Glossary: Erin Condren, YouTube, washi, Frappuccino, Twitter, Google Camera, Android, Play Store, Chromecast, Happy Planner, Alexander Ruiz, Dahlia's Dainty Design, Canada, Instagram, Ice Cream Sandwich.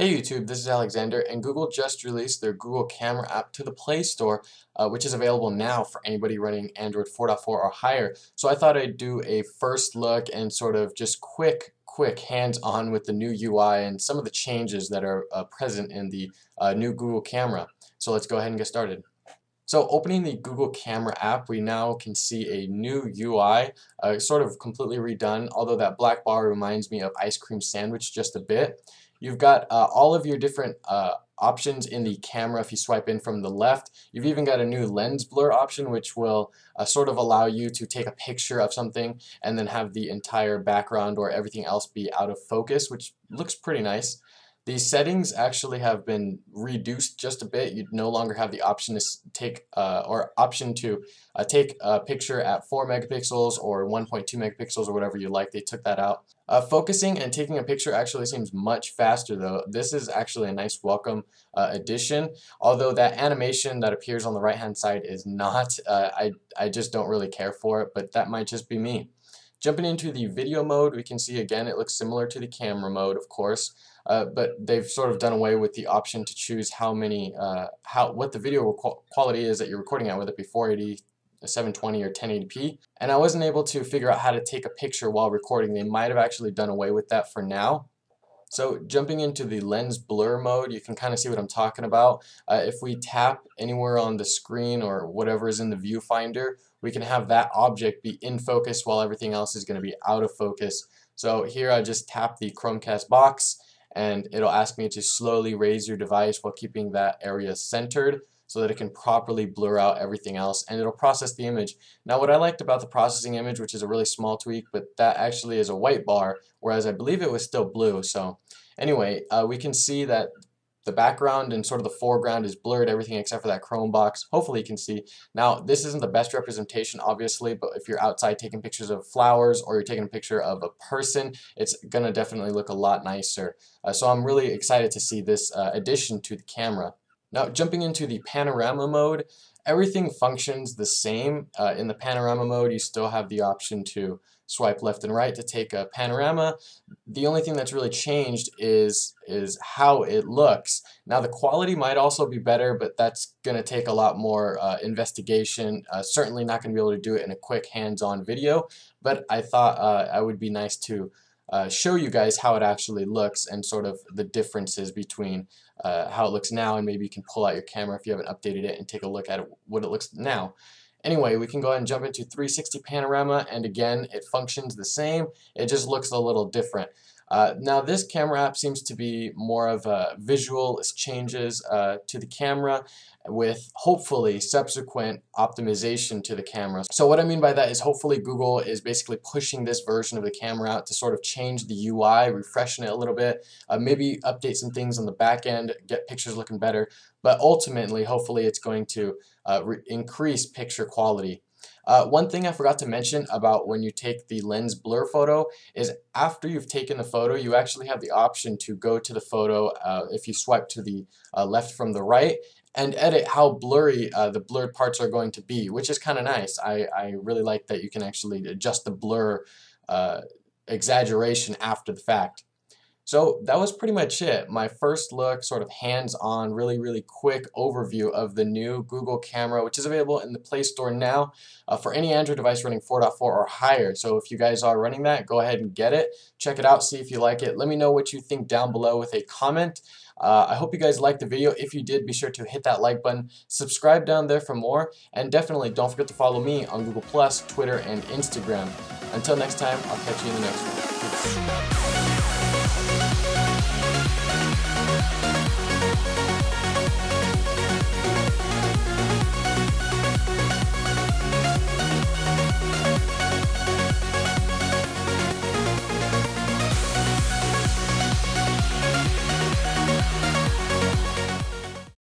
Hey YouTube, this is Alexander, and Google just released their Google Camera app to the Play Store, which is available now for anybody running Android 4.4 or higher. So I thought I'd do a first look and sort of just quick hands-on with the new UI and some of the changes that are present in the new Google Camera. So let's go ahead and get started. So opening the Google Camera app, we now can see a new UI, sort of completely redone, although that black bar reminds me of Ice Cream Sandwich just a bit. You've got all of your different options in the camera if you swipe in from the left. You've even got a new lens blur option, which will sort of allow you to take a picture of something and then have the entire background or everything else be out of focus, which looks pretty nice. The settings actually have been reduced just a bit. You no longer have the option to take take a picture at 4 megapixels or 1.2 megapixels or whatever you like. They took that out. Focusing and taking a picture actually seems much faster though. This is actually a nice welcome addition, although that animation that appears on the right hand side is not. I just don't really care for it, but that might just be me. Jumping into the video mode, we can see again it looks similar to the camera mode, of course, but they've sort of done away with the option to choose how many, what the video quality is that you're recording at, whether it be 480, 720, or 1080p. And I wasn't able to figure out how to take a picture while recording. They might have actually done away with that for now. So jumping into the lens blur mode, you can kind of see what I'm talking about. If we tap anywhere on the screen or whatever is in the viewfinder, we can have that object be in focus while everything else is going to be out of focus. So here I just tap the Chromecast box and it'll ask me to slowly raise your device while keeping that area centered so that it can properly blur out everything else, and it'll process the image. Now what I liked about the processing image, which is a really small tweak, but that actually is a white bar, whereas I believe it was still blue. So anyway, we can see that the background and sort of the foreground is blurred, everything except for that Chrome box. Hopefully you can see. Now this isn't the best representation obviously, but if you're outside taking pictures of flowers or you're taking a picture of a person, it's gonna definitely look a lot nicer. So I'm really excited to see this addition to the camera. Now jumping into the panorama mode, everything functions the same. In the panorama mode, you still have the option to swipe left and right to take a panorama. The only thing that's really changed is how it looks. Now the quality might also be better, but that's going to take a lot more investigation. Certainly not going to be able to do it in a quick hands-on video, but I thought it would be nice to show you guys how it actually looks and sort of the differences between how it looks now, and maybe you can pull out your camera if you haven't updated it and take a look at what it looks now. Anyway, we can go ahead and jump into 360 panorama, and again it functions the same, it just looks a little different. Now this camera app seems to be more of a visual changes to the camera with hopefully subsequent optimization to the camera. So what I mean by that is hopefully Google is basically pushing this version of the camera out to sort of change the UI, refreshing it a little bit, maybe update some things on the back end, get pictures looking better, but ultimately hopefully it's going to increase picture quality. One thing I forgot to mention about when you take the lens blur photo is after you've taken the photo, you actually have the option to go to the photo if you swipe to the left from the right and edit how blurry the blurred parts are going to be, which is kind of nice. I really like that you can actually adjust the blur exaggeration after the fact. So that was pretty much it. My first look, sort of hands-on, really quick overview of the new Google Camera, which is available in the Play Store now for any Android device running 4.4 or higher. So if you guys are running that, go ahead and get it. Check it out, see if you like it. Let me know what you think down below with a comment. I hope you guys liked the video. If you did, be sure to hit that like button, subscribe down there for more, and definitely don't forget to follow me on Google+, Twitter, and Instagram. Until next time, I'll catch you in the next one. Peace.